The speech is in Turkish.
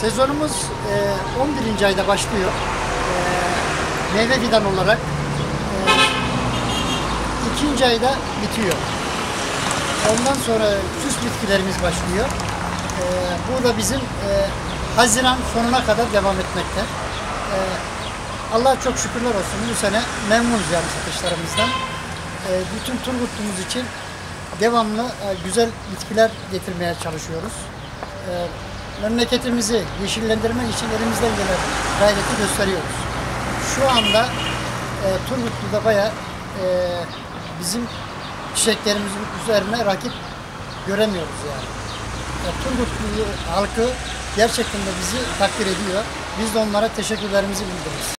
Sezonumuz 11. ayda başlıyor. Meyve fidan olarak 2. ayda bitiyor. Ondan sonra süs bitkilerimiz başlıyor. Bu da bizim Haziran sonuna kadar devam etmekte. Allah'a çok şükürler olsun. Bu sene memnunuz yani satışlarımızdan. Bütün Turgutlumuz için devamlı güzel bitkiler getirmeye çalışıyoruz. Memleketimizi yeşillendirmek için elimizden gelen gayreti gösteriyoruz. Şu anda Turgutlu'da bayağı bizim çiçeklerimizin üzerine rakip göremiyoruz yani. Turgutlu halkı gerçekten de bizi takdir ediyor. Biz de onlara teşekkürlerimizi bildiririz.